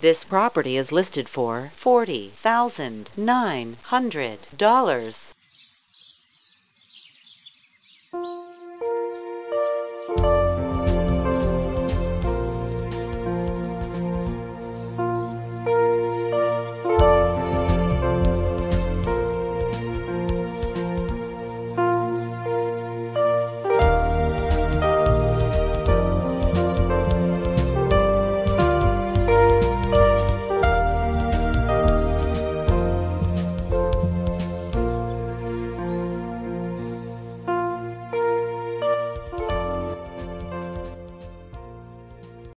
This property is listed for $40,900.